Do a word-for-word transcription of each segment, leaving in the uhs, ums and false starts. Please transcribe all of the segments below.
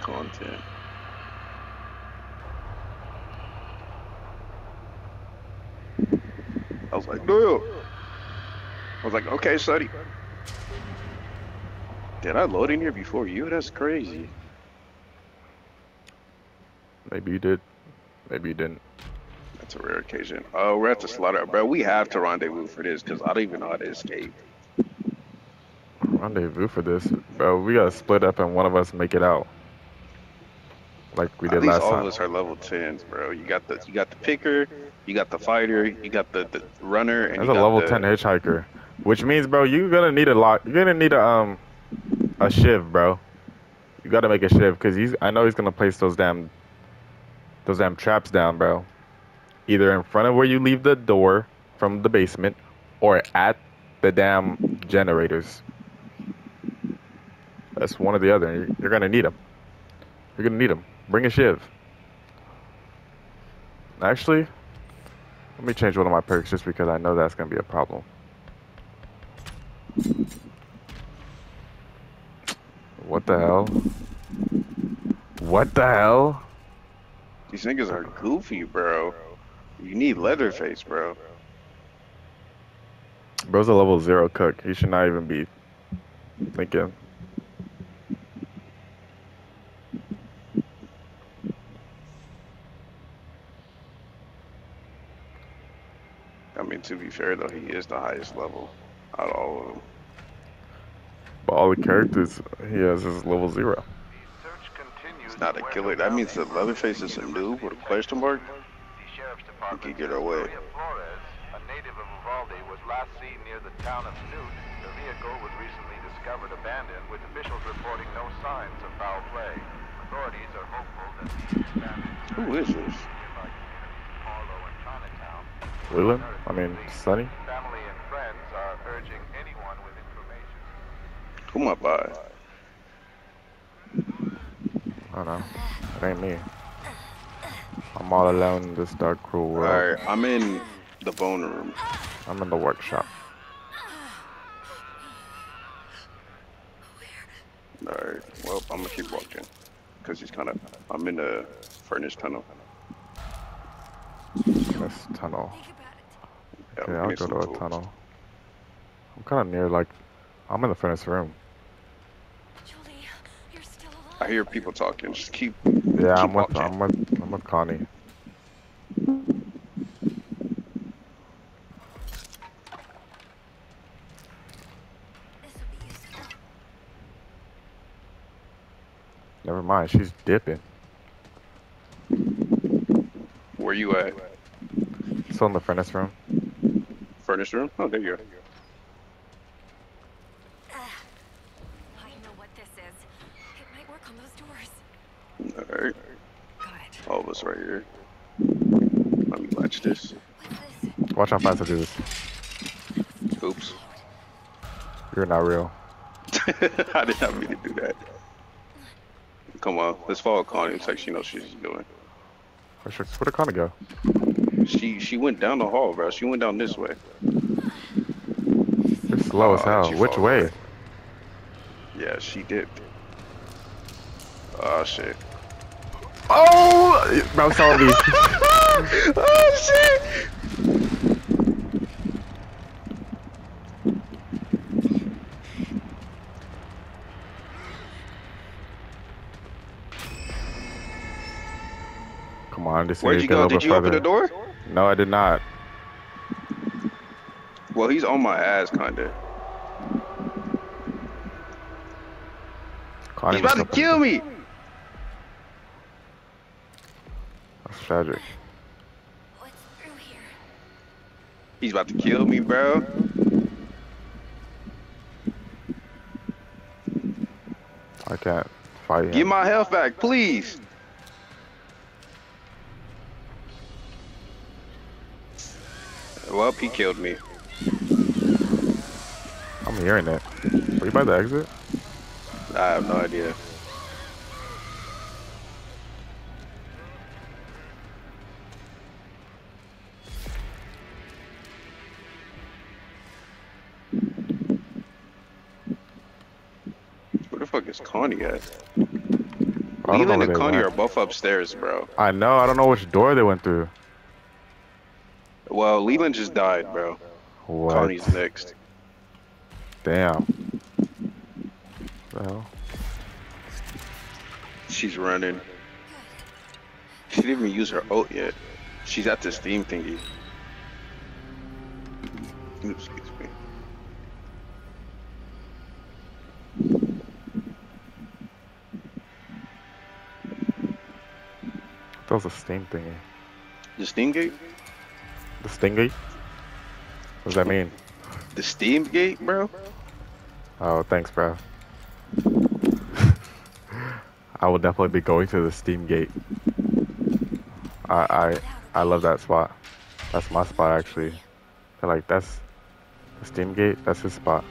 content. I was like, no. I was like, okay, sorry. Did I load in here before you? That's crazy. Maybe you did. Maybe you didn't. That's a rare occasion. Oh, we're at the slaughter. Bro, we have to rendezvous for this, because I don't even know how to escape. Rendezvous for this? Bro, we gotta split up and one of us make it out. Like we did last time. All of us are level tens, bro. You got the you got the picker, you got the fighter, you got the, the runner, and you got the... That's a level ten hitchhiker. Which means, bro, you're gonna need a lot. You're gonna need a, um, a shiv, bro. You gotta make a shiv, because he's, I know he's gonna place those damn... Those damn traps down, bro. Either in front of where you leave the door from the basement, or at the damn generators. That's one or the other. You're, you're gonna need them. You're gonna need them. Bring a shiv. Actually, let me change one of my perks just because I know that's gonna be a problem. What the hell? What the hell? These niggas are goofy, bro. You need Leatherface, bro. Bro's a level zero cook. He should not even be thinking. I mean, to be fair, though, he is the highest level out of all of them. But all the characters he has is level zero. Not a killer. That means that Leatherface is a noob with a question mark. We could get away. A native of Uvalde was last seen near the town of Newt. The vehicle was recently discovered abandoned, with officials reporting no signs of foul play. Authorities are hopeful that these... Who is this? Leland? I mean, Sonny? Family and friends are urging anyone with information. Come on, bye. I don't know. It ain't me. I'm all alone in this dark, cruel world. Alright, I'm in the bone room. I'm in the workshop. Alright, well, I'm gonna keep walking. Because he's kind of... I'm in a furnished tunnel. Furnace tunnel. Yeah, okay, I'll go to a tools. tunnel. I'm kind of near, like... I'm in the furnace room. I hear people talking. Just keep. Yeah, keep I'm with. Walking. I'm with. I'm with Connie. Never mind. She's dipping. Where you at? Still in the furnace room. Furnace room? Oh, there you are. Alright. All of us right here. Let me latch this. Watch how fast I do this. Oops. You're not real. I did not mean to do that. Come on, let's follow Connie. It's like she knows what she's doing. Where did Connie go? She she went down the hall, bro. She went down this way. You're slow oh, as hell. Which way? Her. Yeah, she dipped. Oh shit. Oh! Bro, saw me. Oh shit! Come on, this Where'd you go? Did you further. open the door? No, I did not. Well, he's on my ass, kinda. Connie he's about to kill me! Tragic. What's through here? He's about to kill me, bro. I can't fight him. Get my health back, please. Well, he killed me. I'm hearing that. Were you by the exit? I have no idea. Connie at? Leland and Connie are both upstairs, bro. I know. I don't know which door they went through. Well, Leland just died, bro. What? Connie's next. Damn. Well. She's running. She didn't even use her ult yet. She's at the steam thingy. Oops, excuse me. That was a steam thingy. The steam gate? The steam gate? What does that mean? The steam gate, bro? Oh, thanks, bro. I will definitely be going to the steam gate. I I I love that spot. That's my spot, actually. I feel like that's the steam gate. That's his spot.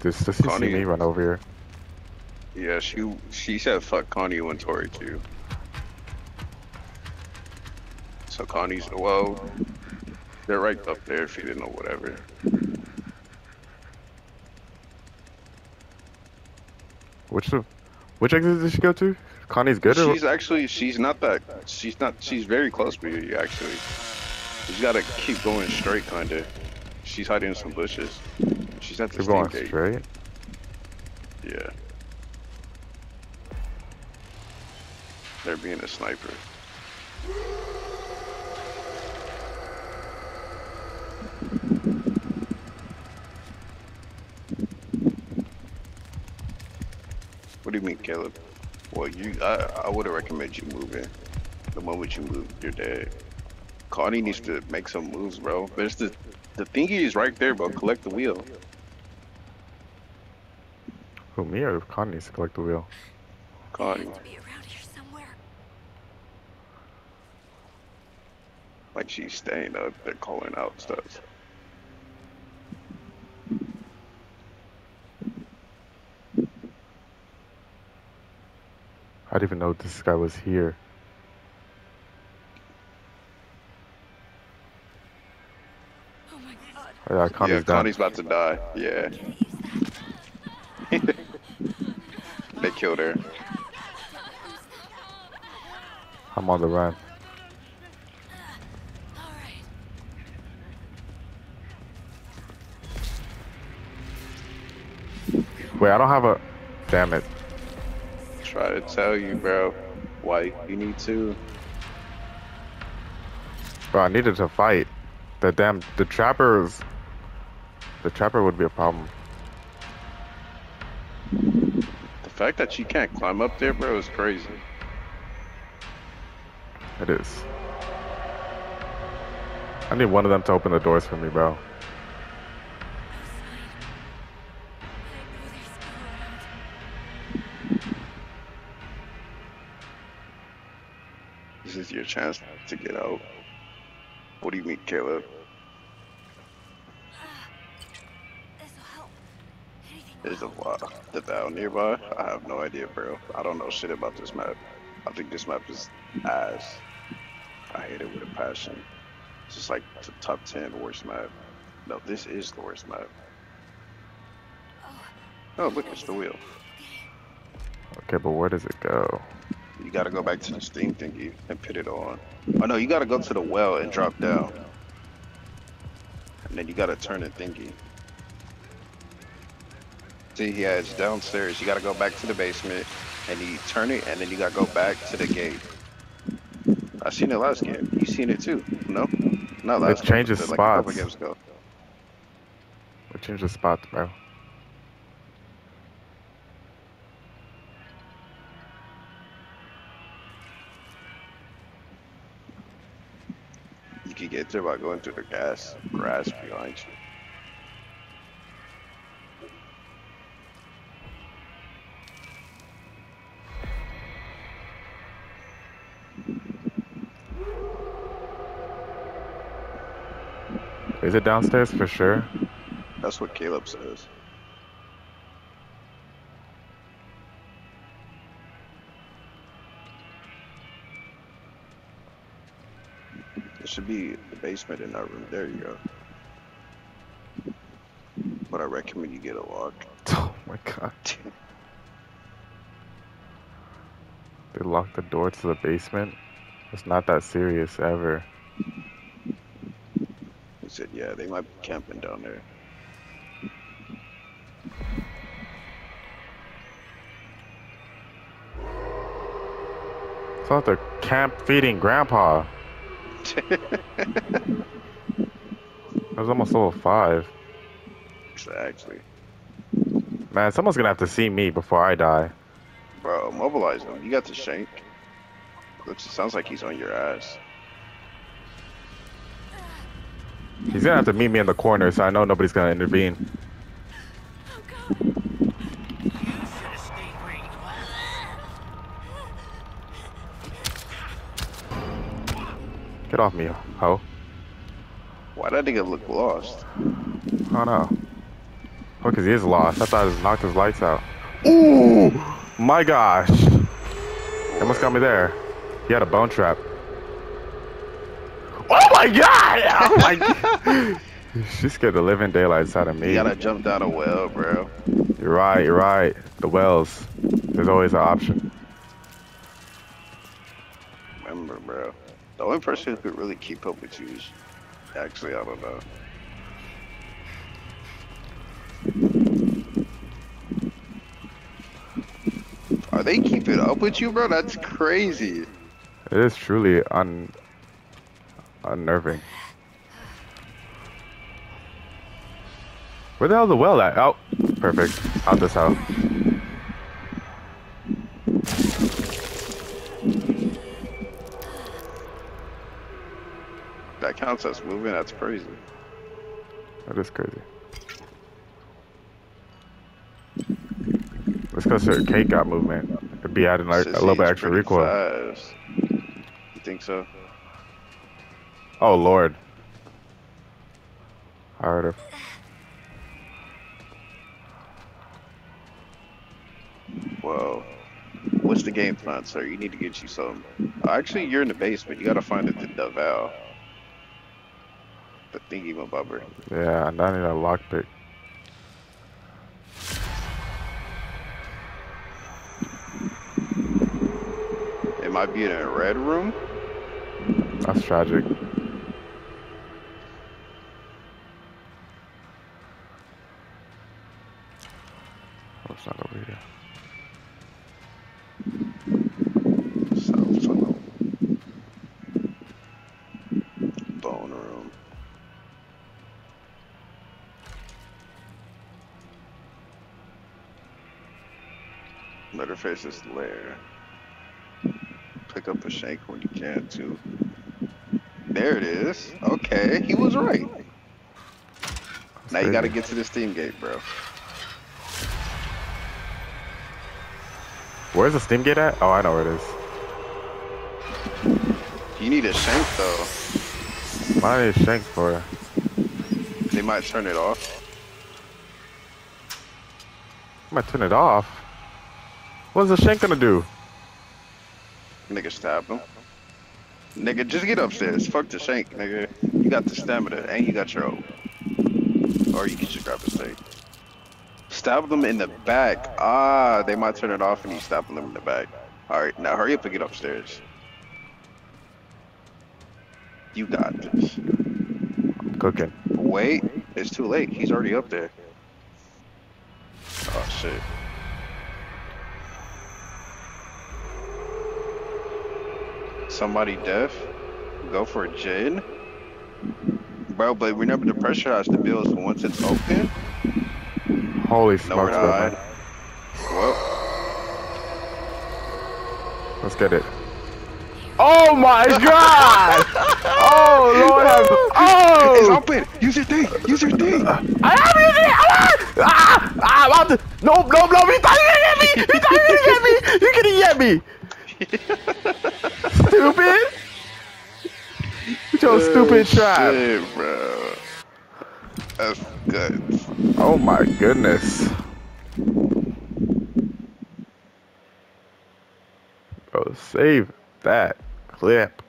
Does, does she see me run over here? Yeah, she she said fuck Connie and Tori too. So Connie's well, they're right up there if you didn't know whatever. Which which exit did she go to? Connie's good. She's or... actually she's not that she's not she's very close to you actually. You just gotta keep going straight kinda. She's hiding in some bushes. She's at the steam gate. Keep going straight. Yeah. They're being a sniper. What do you mean, Caleb? Well, you, I, I would recommend you moving. The moment you move, you're dead. Connie needs to make some moves, bro. There's the, the thingy is right there, bro. Collect the wheel. Who, me or Connie needs to collect the wheel? Connie. Like she's staying up, they're calling out stuff. I didn't even know this guy was here. Oh my god. Oh, yeah, Connie's, yeah, Connie's about to die. Yeah. They killed her. I'm on the run. Wait, I don't have a... Damn it. Try to tell you, bro. Why you need to... Bro, I needed to fight. The damn... The trappers... The trapper would be a problem. The fact that she can't climb up there, bro, is crazy. It is. I need one of them to open the doors for me, bro. Your chance to get out. What do you mean, Caleb? There's a wall. The battle nearby? I have no idea, bro. I don't know shit about this map. I think this map is ass. I hate it with a passion. It's just like the top ten worst map. No, this is the worst map. Oh, look, it's the wheel. Okay, but where does it go? You gotta go back to the steam thingy and put it on. Oh no, you gotta go to the well and drop down. And then you gotta turn the thingy. See, yeah, it's downstairs. You gotta go back to the basement and you turn it and then you gotta go back to the gate. I seen it last game. You seen it too, no? Not last game. It changes game, spots. Like a couple games ago. It changes spots, bro. You get there by going through the gas grass behind you. Is it downstairs for sure? That's what Caleb says. should be the basement in our room. There you go. But I recommend you get a lock. Oh my god. They locked the door to the basement? It's not that serious ever. He said, yeah, they might be camping down there. I thought they're camp feeding grandpa. I was almost level five. Exactly. Man, someone's gonna have to see me before I die. Bro, mobilize him. You got the shank. Looks, it sounds like he's on your ass. He's gonna have to meet me in the corner, so I know nobody's gonna intervene. Oh, God. Get off me, ho. Why did that nigga look lost? I don't know. Oh, because he is lost. I thought I just knocked his lights out. Ooh! My gosh! It almost got me there. He had a bone trap. Oh my god! Oh my god! She scared the living daylights out of me. You gotta jump down a well, bro. You're right, you're right. The wells. There's always an option. Remember, bro. The only person who could really keep up with you is... Actually, I don't know. Are they keeping up with you, bro? That's crazy. It is truly un unnerving. Where the hell is the well at? Oh, perfect. Out this house. That counts as moving. That's crazy. That is crazy. It's because her cake got movement. It'd be adding like a little bit extra recoil. Fast. You think so? Oh lord. I heard her. Whoa. What's the game plan, sir? You need to get you some. Actually, you're in the basement. You gotta find it, the valve. The thingy bubber. Yeah, I need a lockpick. It might be in a red room. That's tragic. Oh, it's not over here. Sounds like a bone room. Letterface's lair. Pick up a shank when you can too. There it is. Okay, he was right. That's now crazy. You gotta get to the steam gate, bro. Where's the steam gate at? Oh, I know where it is. You need a shank though. Why do I need a shank for? They might turn it off. I might turn it off. What's the shank gonna do? Nigga stab him. Nigga, just get upstairs. Fuck the shank, nigga. You got the stamina, and you got your own. Or you can just grab a steak. Stab them in the back. Ah, they might turn it off and you stab them in the back. Alright, now hurry up and get upstairs. You got this. I'm cooking. Wait, it's too late. He's already up there. Oh, shit. Somebody deaf, go for a gin. Bro, but remember to pressurize the bills once it's open. Holy no, smokes, bro. Well. Let's get it. Oh my god! Oh lord, no. Has, oh! It's open! Use your thing! Use your thing! I am using it! Ah! Ah! I'm out! No, no, no! He thought he could get me! He thought he could get me! You couldn't get me! Stupid! With your oh, stupid trap. Shit, bro. That's good. Oh my goodness. Bro, save that clip.